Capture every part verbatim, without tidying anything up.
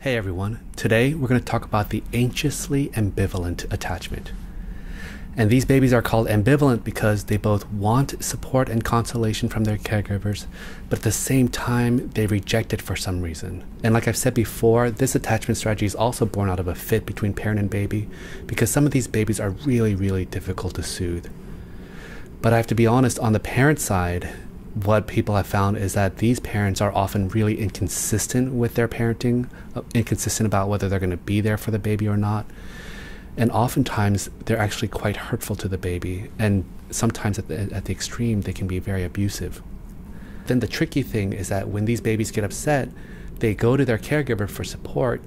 Hey everyone, today we're going to talk about the anxiously ambivalent attachment. And these babies are called ambivalent because they both want support and consolation from their caregivers, but at the same time, they reject it for some reason. And like I've said before, this attachment strategy is also born out of a fit between parent and baby because some of these babies are really, really difficult to soothe. But I have to be honest, on the parent side, what people have found is that these parents are often really inconsistent with their parenting, inconsistent about whether they're going to be there for the baby or not. And oftentimes, they're actually quite hurtful to the baby. And sometimes at the, at the extreme, they can be very abusive. Then the tricky thing is that when these babies get upset, they go to their caregiver for support,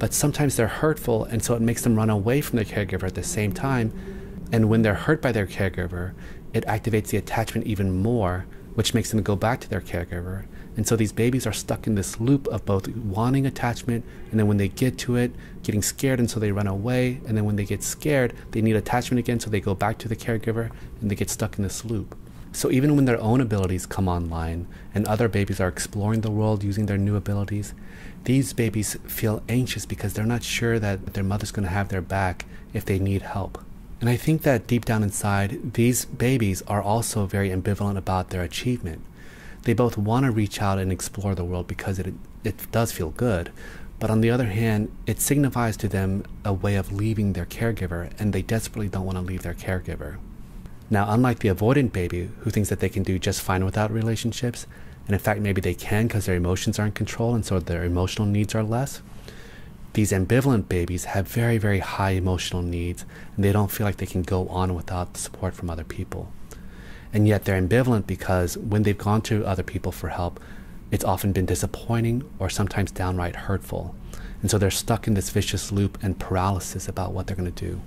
but sometimes they're hurtful, and so it makes them run away from their caregiver at the same time. And when they're hurt by their caregiver, it activates the attachment even more, which makes them go back to their caregiver. And so these babies are stuck in this loop of both wanting attachment, and then when they get to it, getting scared, and so they run away. And then when they get scared, they need attachment again, so they go back to the caregiver, and they get stuck in this loop. So even when their own abilities come online, and other babies are exploring the world using their new abilities, these babies feel anxious because they're not sure that their mother's gonna have their back if they need help. And I think that deep down inside, these babies are also very ambivalent about their achievement. They both want to reach out and explore the world because it, it does feel good. But on the other hand, it signifies to them a way of leaving their caregiver, and they desperately don't want to leave their caregiver. Now, unlike the avoidant baby, who thinks that they can do just fine without relationships, and in fact, maybe they can because their emotions are in control and so their emotional needs are less, these ambivalent babies have very, very high emotional needs, and they don't feel like they can go on without support from other people. And yet they're ambivalent because when they've gone to other people for help, it's often been disappointing or sometimes downright hurtful. And so they're stuck in this vicious loop and paralysis about what they're going to do.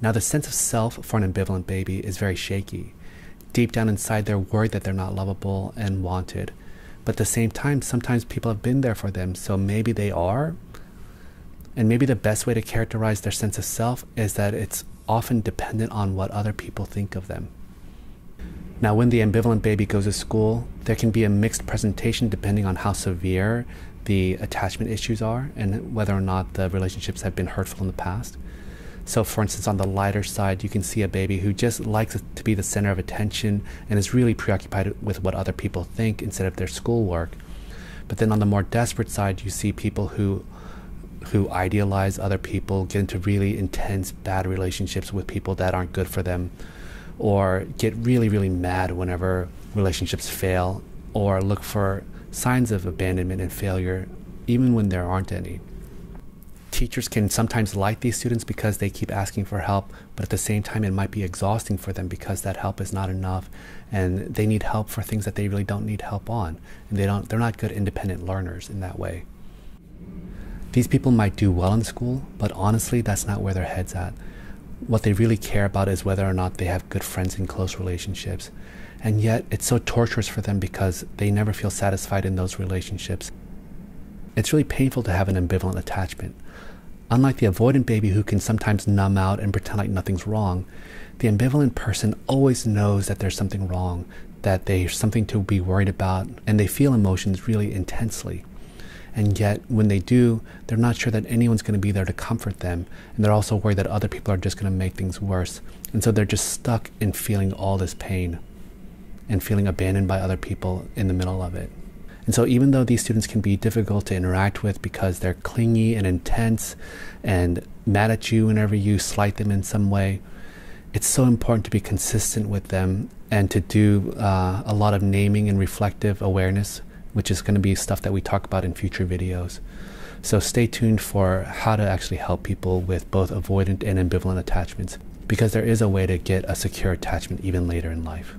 Now, the sense of self for an ambivalent baby is very shaky. Deep down inside, they're worried that they're not lovable and wanted. But at the same time, sometimes people have been there for them, so maybe they are. And maybe the best way to characterize their sense of self is that it's often dependent on what other people think of them. Now, when the ambivalent baby goes to school, there can be a mixed presentation depending on how severe the attachment issues are and whether or not the relationships have been hurtful in the past. So, for instance, on the lighter side, you can see a baby who just likes to be the center of attention and is really preoccupied with what other people think instead of their schoolwork. But then on the more desperate side, you see people who who idealize other people, get into really intense, bad relationships with people that aren't good for them, or get really, really mad whenever relationships fail, or look for signs of abandonment and failure, even when there aren't any. Teachers can sometimes like these students because they keep asking for help, but at the same time, it might be exhausting for them because that help is not enough, and they need help for things that they really don't need help on, and they don't, they're not good independent learners in that way. These people might do well in school, but honestly, that's not where their head's at. What they really care about is whether or not they have good friends and close relationships. And yet, it's so torturous for them because they never feel satisfied in those relationships. It's really painful to have an ambivalent attachment. Unlike the avoidant baby who can sometimes numb out and pretend like nothing's wrong, the ambivalent person always knows that there's something wrong, that there's something to be worried about, and they feel emotions really intensely. And yet, when they do, they're not sure that anyone's going to be there to comfort them. And they're also worried that other people are just going to make things worse. And so they're just stuck in feeling all this pain and feeling abandoned by other people in the middle of it. And so even though these students can be difficult to interact with because they're clingy and intense and mad at you whenever you slight them in some way, it's so important to be consistent with them and to do uh, a lot of naming and reflective awareness, which is going to be stuff that we talk about in future videos. So stay tuned for how to actually help people with both avoidant and ambivalent attachments, because there is a way to get a secure attachment even later in life.